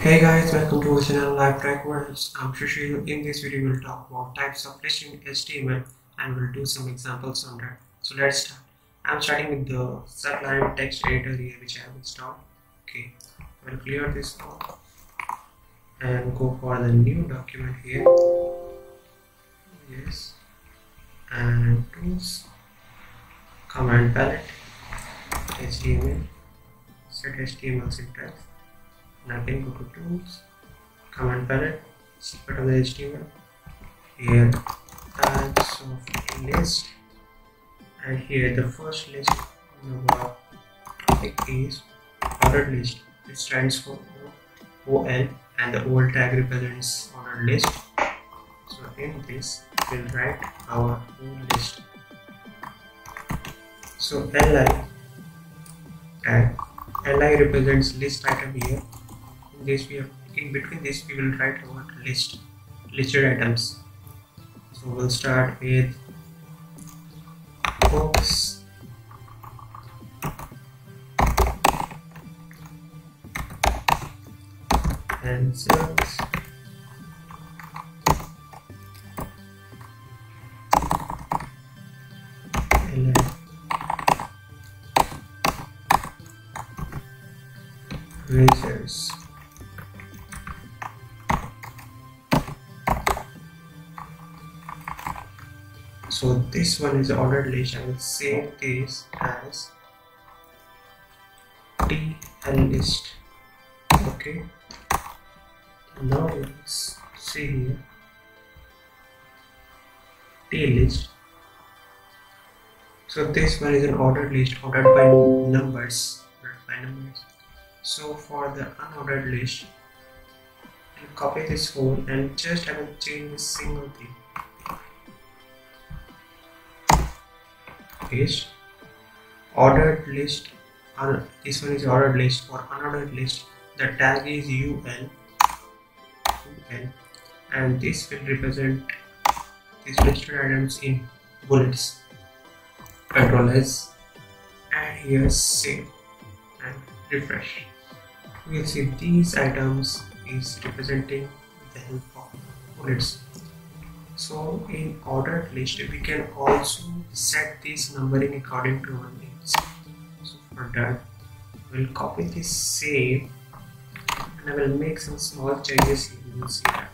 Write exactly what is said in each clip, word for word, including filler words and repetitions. Hey guys, welcome to our channel Live Tech Worlds. I'm Sushil. In this video, we'll talk about types of lists in H T M L and we'll do some examples on that. So let's start. I'm starting with the Sublime Text Editor here, which I have installed. Okay, I'll clear this out and go for the new document here. Yes, and tools, Command Palette, H T M L, set H T M L syntax. I can go to tools, Command Palette, set of the H T M L, here types of list, and here the first list number topic is ordered list, which stands for O L, and the O L tag represents ordered list. So in this we'll write our own list. So li tag, li represents list item here. This we have in between this we will write our list listed items. So we'll start with books, pencils, razors. So this one is ordered list. I will save this as D L list. Okay. Now let's see here. D list. So this one is an ordered list, ordered by numbers. Ordered by numbers. So for the unordered list, I'll copy this whole and just I will change this single thing. List. Ordered list, or this one is ordered list. For unordered list, the tag is U L, U L, and this will represent these listed items in bullets. Control S, and here save and refresh. We will see these items is representing the help of bullets. So in ordered list, we can also set this numbering according to our needs. So for that, we'll copy this save, and I will make some small changes here. You will see that.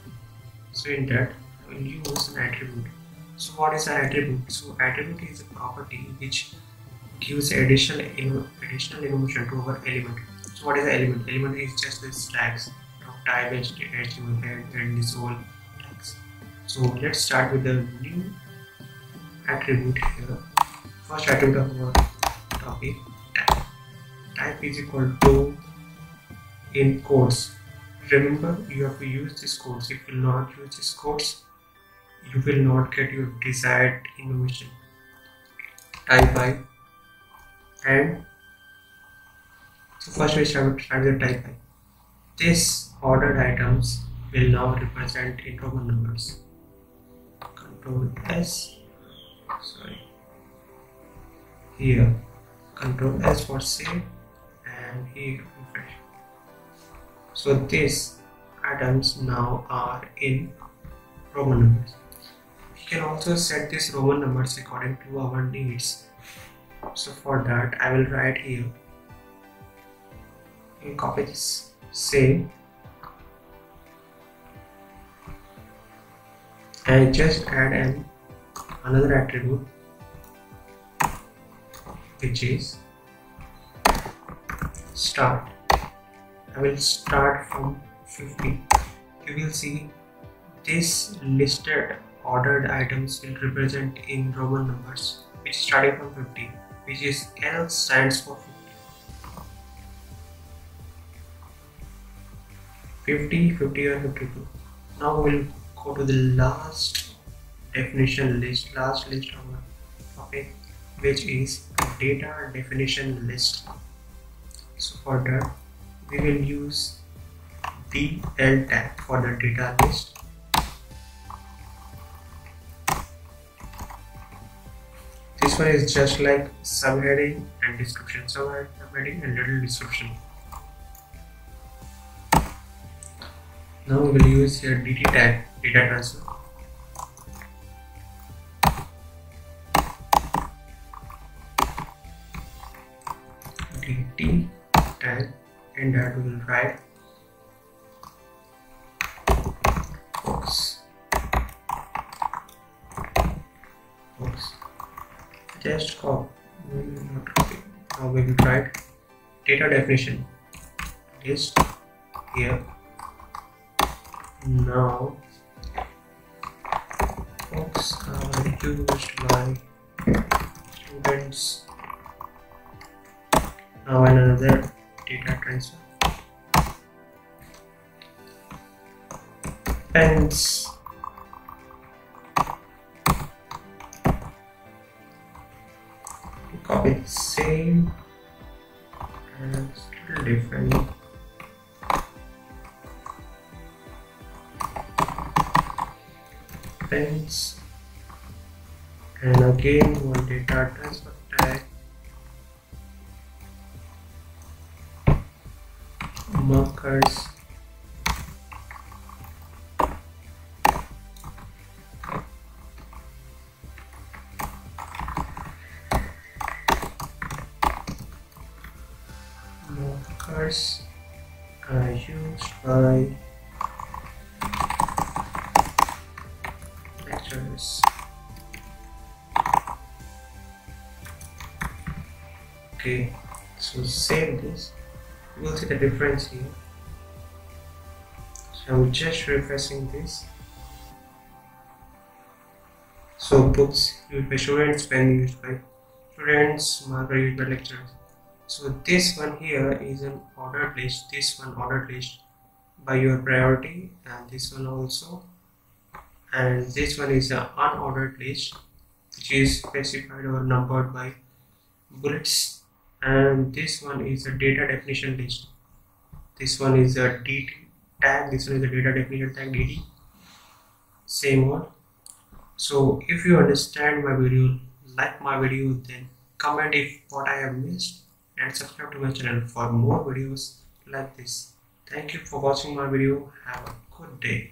So in that, I will use an attribute. So what is an attribute? So attribute is a property which gives additional additional information to our element. So what is the element? Element is just these tags of type H T M L and this whole. So let's start with the new attribute here. First attribute of our topic, type. Type is equal to in quotes. Remember, you have to use this quotes. If you will not use this quotes, you will not get your desired information. Type I, and so first we start with type I. This ordered items will now represent integer numbers. Control S, sorry, here, Control S for save, and here refresh. So these items now are in Roman numbers. We can also set these Roman numbers according to our needs. So for that, I will write here and copy this, save, and just add an another attribute, which is start. I will start from fifty. You will see this listed ordered items will represent in Roman numbers, which starting from fifty, which is L stands for fifty, fifty, fifty or fifty-two. Now we will go to the last definition list, last list of our topic, which is data definition list. So for that, we will use D L tag for the data list. This one is just like subheading and description, subheading and little description. Now we will use here dt tag, data transfer. Dt tag and that we will write box. Box. Just copy. We will not copy. Now we will write data definition. List here. Now books are used by students. Now another data transfer. Pens. Copy same and still different. And again one data transfer tag markers markers are used by okay, so save this. You will see the difference here. So I'm just refreshing this. So books used by students, pen used by students, marker used by lecturers. So this one here is an ordered list. This one ordered list by your priority, and this one also. And this one is an unordered list which is specified or numbered by bullets, and this one is a data definition list. This one is a dt tag, this one is a data definition tag dt, same one. So if you understand my video, like my video, then comment if what I have missed and subscribe to my channel for more videos like this. Thank you for watching my video. Have a good day.